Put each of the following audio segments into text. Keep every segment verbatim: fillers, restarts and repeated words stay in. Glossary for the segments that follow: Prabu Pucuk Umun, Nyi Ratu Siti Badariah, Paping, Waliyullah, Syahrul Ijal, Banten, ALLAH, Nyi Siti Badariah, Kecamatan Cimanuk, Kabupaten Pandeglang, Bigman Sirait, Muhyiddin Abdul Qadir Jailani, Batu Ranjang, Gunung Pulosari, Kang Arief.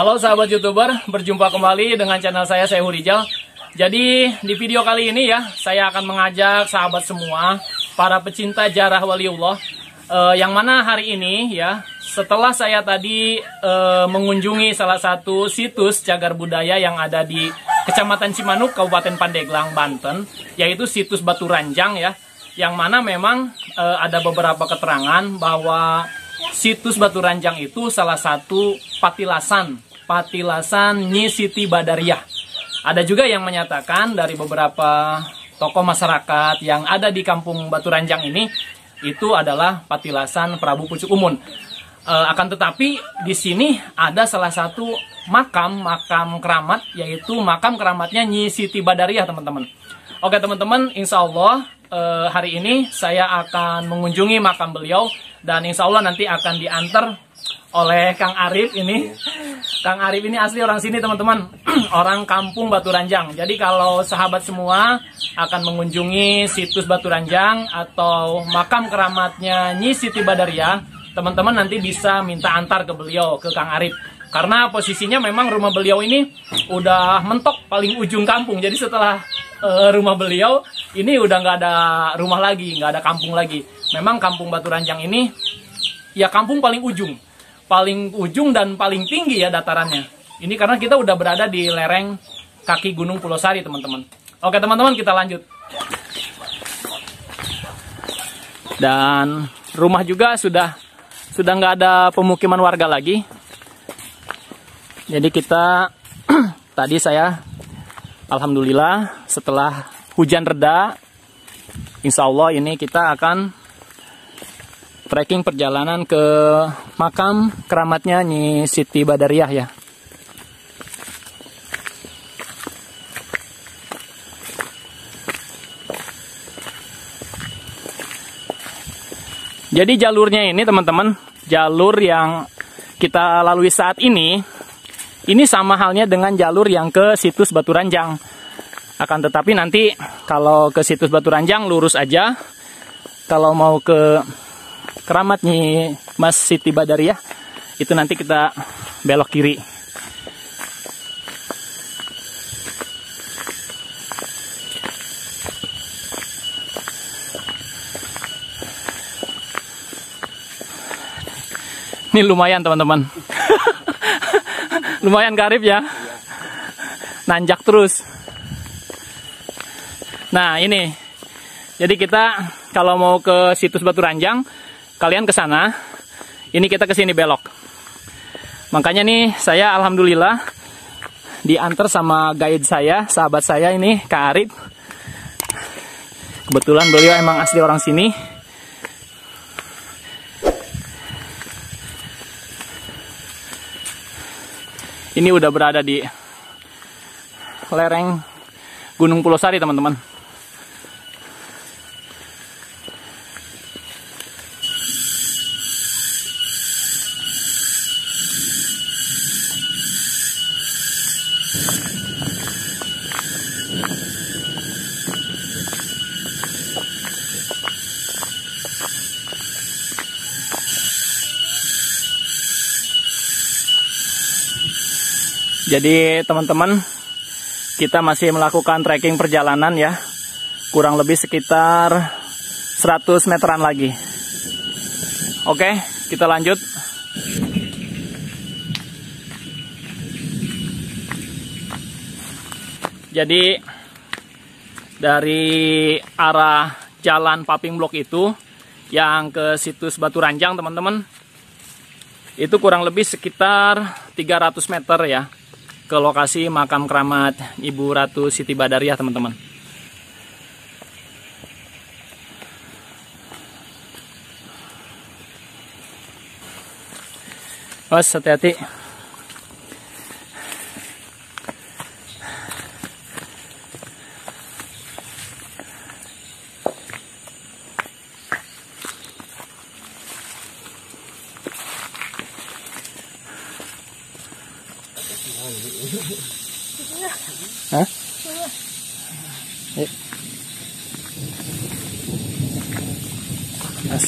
Halo sahabat YouTuber, berjumpa kembali dengan channel saya, Syahrul Ijal. Jadi di video kali ini ya, saya akan mengajak sahabat semua, para pecinta jarah Waliyullah, eh, yang mana hari ini ya, setelah saya tadi eh, mengunjungi salah satu situs cagar budaya yang ada di Kecamatan Cimanuk, Kabupaten Pandeglang, Banten, yaitu situs Batu Ranjang ya, yang mana memang eh, ada beberapa keterangan bahwa situs Batu Ranjang itu salah satu patilasan, patilasan Nyi Siti Badariah. Ada juga yang menyatakan dari beberapa tokoh masyarakat yang ada di kampung Batu Ranjang ini, itu adalah patilasan Prabu Pucuk Umun. E, akan tetapi di sini ada salah satu makam, makam keramat, yaitu makam keramatnya Nyi Siti Badariah, teman-teman. Oke teman-teman, insya Allah e, hari ini saya akan mengunjungi makam beliau. Dan insya Allah nanti akan diantar oleh Kang Arief ini. Kang Arief ini asli orang sini teman-teman, orang kampung Batu Ranjang. Jadi kalau sahabat semua akan mengunjungi situs Batu Ranjang atau makam keramatnya Nyi Siti Badariah, teman-teman nanti bisa minta antar ke beliau, ke Kang Arief. Karena posisinya memang rumah beliau ini udah mentok paling ujung kampung. Jadi setelah uh, rumah beliau ini udah nggak ada rumah lagi, nggak ada kampung lagi. Memang kampung Batu Ranjang ini ya kampung paling ujung, paling ujung dan paling tinggi ya datarannya. Ini karena kita udah berada di lereng kaki Gunung Pulosari teman-teman. Oke teman-teman, kita lanjut. Dan rumah juga sudah sudah nggak ada pemukiman warga lagi. Jadi kita tadi saya alhamdulillah setelah hujan reda, insya Allah ini kita akan trekking perjalanan ke makam keramatnya Nyi Siti Badariah ya. Jadi jalurnya ini teman-teman, jalur yang kita lalui saat ini, ini sama halnya dengan jalur yang ke situs Batu Ranjang. Akan tetapi nanti kalau ke situs Batu Ranjang lurus aja. Kalau mau ke keramat Nyi Mas Siti Badariah itu nanti kita belok kiri. Ini lumayan teman-teman. Lumayan karib ya. Nanjak terus. Nah ini, jadi kita kalau mau ke situs Batu Ranjang, kalian ke sana, ini kita ke sini belok. Makanya nih saya alhamdulillah diantar sama guide saya, sahabat saya ini Kak Arief. Kebetulan beliau emang asli orang sini. Ini udah berada di lereng Gunung Pulosari teman-teman. Jadi teman-teman, kita masih melakukan trekking perjalanan ya, kurang lebih sekitar seratus meteran lagi. Oke, kita lanjut. Jadi dari arah jalan Paping Blok itu yang ke situs Batu Ranjang teman-teman, itu kurang lebih sekitar tiga ratus meter ya, ke lokasi makam keramat Ibu Ratu Siti Badariah teman-teman. Awas, hati-hati. Hah? Eh. Mas.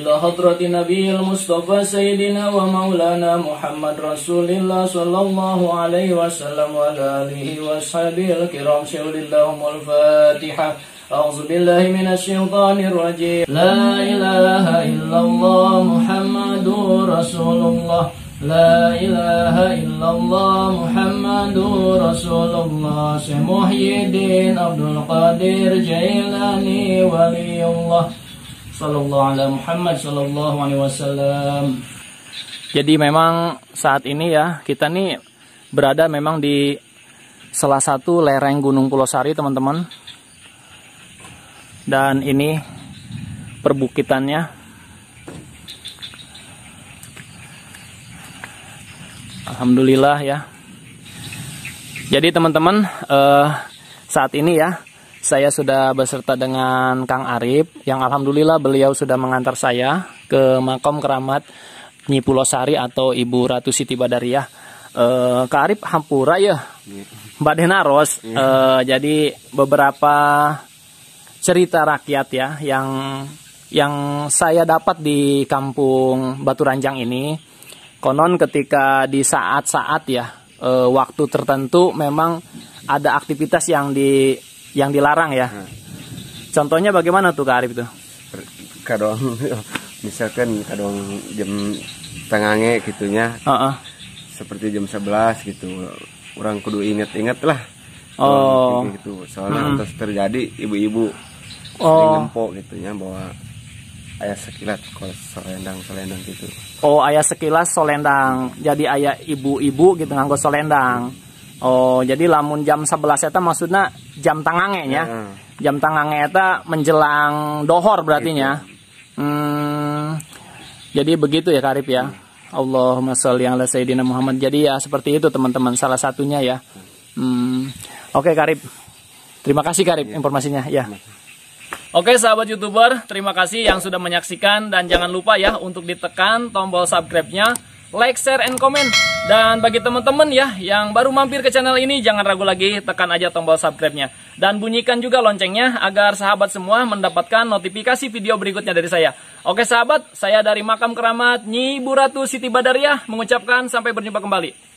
ila hadratin nabiyil mustafa sayyidina wa maulana Muhammad rasulillah sallallahu alaihi wasallam wa alihi washabil kiram syaulillaahumul fatihah. A'udzu billahi minasy syaithanir rajim. La ilaha illallah Muhammadur rasulullah. La ilaha illallah Muhammadur rasulullah. Syekh Muhyiddin Abdul Qadir Jailani waliyullah. Sallallahu ala Muhammad sallallahu alaihi wasallam. Jadi memang saat ini ya kita nih berada memang di salah satu lereng Gunung Pulosari, teman-teman. Dan ini perbukitannya. Alhamdulillah ya. Jadi teman-teman eh, saat ini ya, saya sudah beserta dengan Kang Arief, yang alhamdulillah beliau sudah mengantar saya ke makom keramat Nyi Pulosari atau Ibu Ratu Siti Badariah. E, Kang Arief hampura ya, Mbak Denaros. E, jadi beberapa cerita rakyat ya, yang yang saya dapat di kampung Batu Ranjang ini, konon ketika di saat-saat ya, e, waktu tertentu memang ada aktivitas yang di yang dilarang ya. Nah, contohnya bagaimana tuh Kak Arief tuh? Kadang misalkan kadang jam tengahnya gitunya, uh -uh. seperti jam sebelas gitu, orang kudu inget-inget lah. Oh. Gitu, soalnya hmm. terus terjadi ibu-ibu oh. ngempok gitunya bahwa ayah sekilas solendang-solendang gitu. Oh, ayah sekilas solendang, jadi ayah ibu-ibu gitu nganggo solendang. Oh, jadi lamun jam sebelas eta maksudnya jam tangangnya, ya. Jam tangangnya eta menjelang dohor berartinya. Hmm, jadi begitu ya Kak Arief ya. Allahumma sholli ala sayyidina Muhammad. Jadi ya seperti itu teman-teman salah satunya ya. Hmm, oke Kak Arief. Terima kasih Kak Arief informasinya ya. Oke sahabat YouTuber, terima kasih yang sudah menyaksikan dan jangan lupa ya untuk ditekan tombol subscribe-nya, like, share, and comment. Dan bagi teman-teman ya yang baru mampir ke channel ini, jangan ragu lagi, tekan aja tombol subscribe-nya. Dan bunyikan juga loncengnya agar sahabat semua mendapatkan notifikasi video berikutnya dari saya. Oke sahabat, saya dari makam keramat Nyi Bu Ratu Siti Badariah mengucapkan sampai berjumpa kembali.